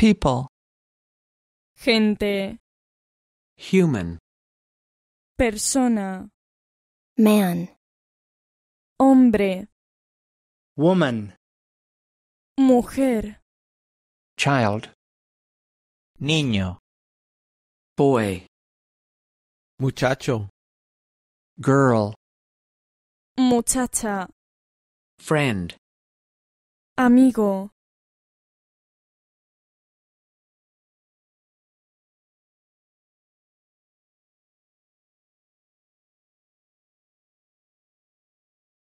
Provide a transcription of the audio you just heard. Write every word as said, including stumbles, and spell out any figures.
people, gente, human, persona, man, hombre, woman, mujer, child, niño, boy, muchacho, girl, muchacha, friend, amigo,